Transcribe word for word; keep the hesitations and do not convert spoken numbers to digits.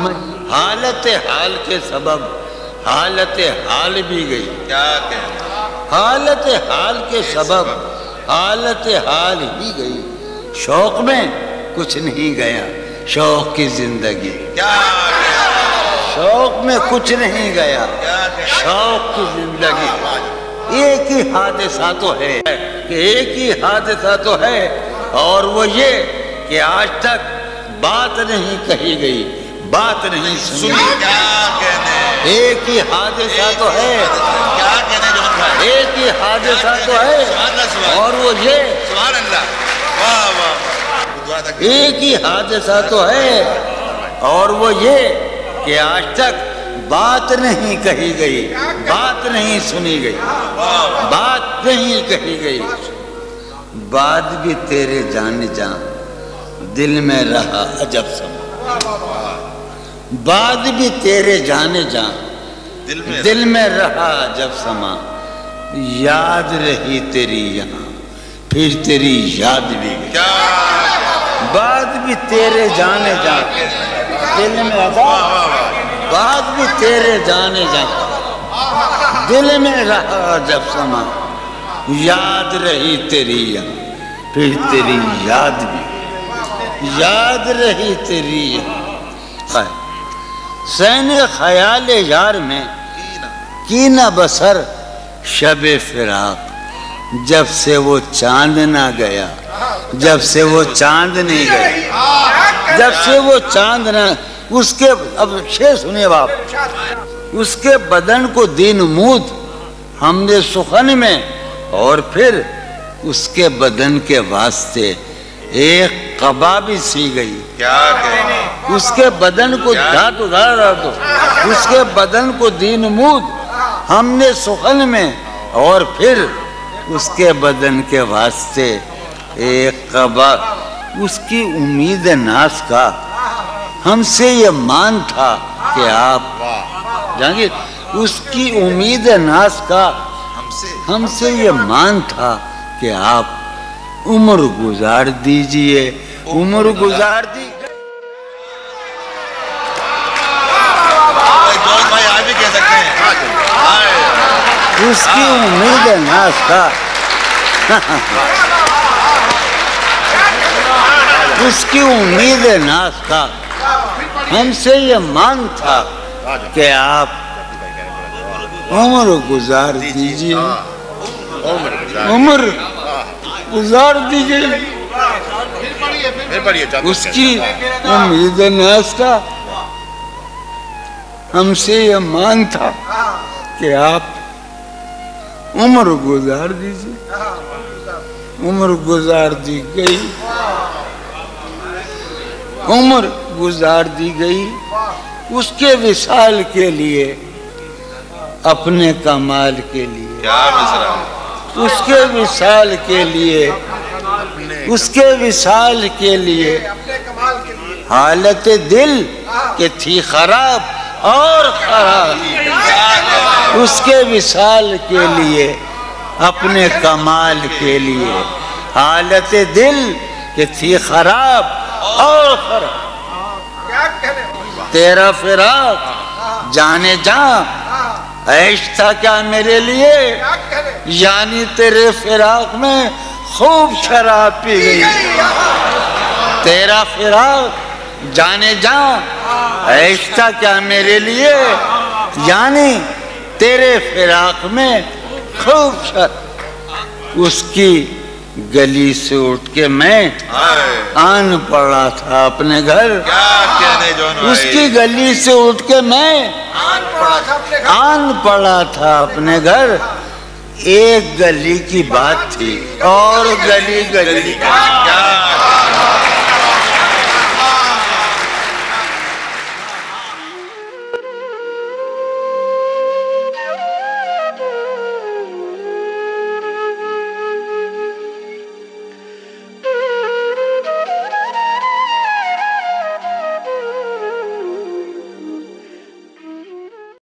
समझ हालत हाल के सबब हालत हाल भी गई। क्या कहना, हालत हाल के सबब हालत हाल ही गई, शौक में कुछ नहीं गया। शौक की जिंदगी, क्या शौक में कुछ नहीं गया, शौक की जिंदगी। एक ही हादसा तो है, एक ही हादसा तो है, और वो ये कि आज तक बात नहीं कही गई, बात नहीं सुनी। क्या कहने, एक ही हादसा तो है, क्या कहने जो है, एक ही हादसा तो है, और वो ये सुभान अल्लाह, वाह वाह, एक ही हादसा तो है, और वो ये कि आज तक बात नहीं कही गई, बात नहीं सुनी गई, बात नहीं कही गई। बात भी तेरे जाने जा दिल में रहा अजब समा, बाद भी तेरे जाने जा दिल में, दिल में रहा अजब समा। याद रही तेरी यहाँ फिर तेरी याद भी गई, बाद भी तेरे जाने जा दिल में रहा, बाद भी तेरे जाने जा दिल में रहा अजब समा। याद रही तेरी यहाँ फिर तेरी याद भी, याद रही तेरी सैने ख्याल यार में की न बसर शबे फिराक। जब से वो चांद ना गया, जब से वो चांद नहीं गया, जब से वो चांद ना उसके, अब शेर सुनिए बाप, उसके बदन को दीन मूद हमने सुखन में, और फिर उसके बदन के वास्ते एक कबाबी सी गई। क्या कहने, उसके बदन को धातु धातु उसके बदन को दीन मूद हमने सुखन में, और फिर उसके बदन के वास्ते एक कबाब। उसकी उम्मीद नाश का हमसे ये मान था कि आप जाएंगे, उसकी उम्मीद नाश का हमसे हमसे ये मान था कि आप उम्र गुजार दीजिए, उम्र गुजार दी। भाई आज भी कह सकते हैं उसकी उम्मीद है नाश का, उसकी उम्मीद है नाश का हमसे ये मान था कि आप उम्र गुजार दीजिए, उम्र गुजार दीजिए। उसकी उम्मीद नाश था हमसे ये मान था कि आप उम्र गुजार दीजिए, उम्र गुजार दी गई, उम्र गुजार दी गई। उसके विशाल के लिए अपने कमाल के लिए, क्या उसके विशाल के लिए, उसके विशाल के लिए हालत दिल के थी खराब और खराब। उसके विशाल के लिए अपने कमाल के लिए हालत दिल के थी खराब और खराब। तेरा फिराक जाने जा ऐश था क्या मेरे लिए, यानी तेरे फिराक में खूब शराब पी गई। तेरा फिराक जाने जा ऐश था क्या मेरे लिए, यानी तेरे फिराक में खूब शराब। उसकी गली से उठ के मैं आन पड़ा था अपने घर, उसकी गली से उठ के मैं आन पड़ा था अपने घर। एक गली की बात थी और गली गली, गली, गली, गली, गली, गली, गली, गली, गली, गली, गली, गली, गली, गली, गली, गली